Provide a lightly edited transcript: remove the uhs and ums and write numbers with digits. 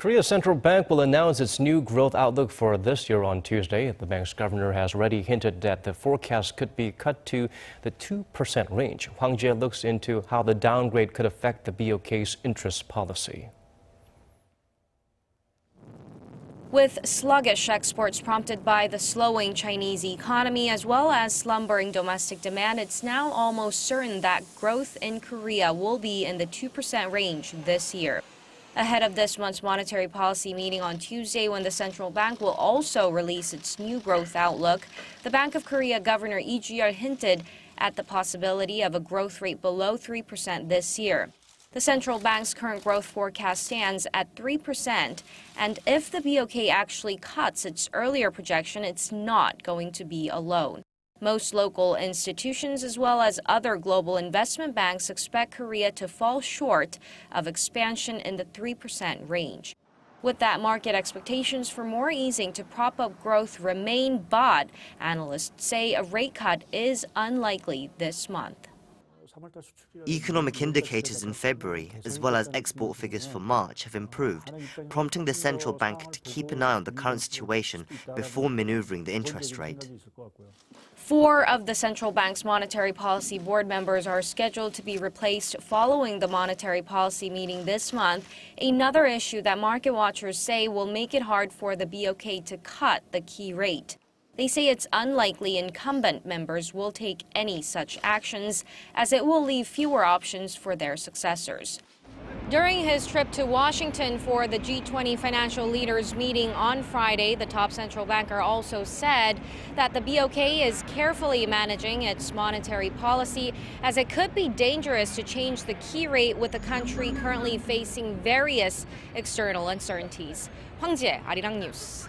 Korea's central bank will announce its new growth outlook for this year on Tuesday. The bank's governor has already hinted that the forecast could be cut to the 2% range. Hwang Ji-hye looks into how the downgrade could affect the BOK's interest policy. With sluggish exports prompted by the slowing Chinese economy as well as slumbering domestic demand, it's now almost certain that growth in Korea will be in the 2% range this year. Ahead of this month's monetary policy meeting on Tuesday, when the central bank will also release its new growth outlook, the Bank of Korea Governor Lee Ju-yeol hinted at the possibility of a growth rate below 3% this year. The central bank's current growth forecast stands at 3%, and if the BOK actually cuts its earlier projection, it's not going to be alone. Most local institutions as well as other global investment banks expect Korea to fall short of expansion in the 3% range. With that, market expectations for more easing to prop up growth remain, but analysts say a rate cut is unlikely this month. Economic indicators in February, as well as export figures for March, have improved, prompting the central bank to keep an eye on the current situation before maneuvering the interest rate. 4 of the central bank's monetary policy board members are scheduled to be replaced following the monetary policy meeting this month, another issue that market watchers say will make it hard for the BOK to cut the key rate. They say it's unlikely incumbent members will take any such actions, as it will leave fewer options for their successors. During his trip to Washington for the G20 financial leaders meeting on Friday, the top central banker also said that the BOK is carefully managing its monetary policy, as it could be dangerous to change the key rate with the country currently facing various external uncertainties. Hwang Ji-hye, Arirang News.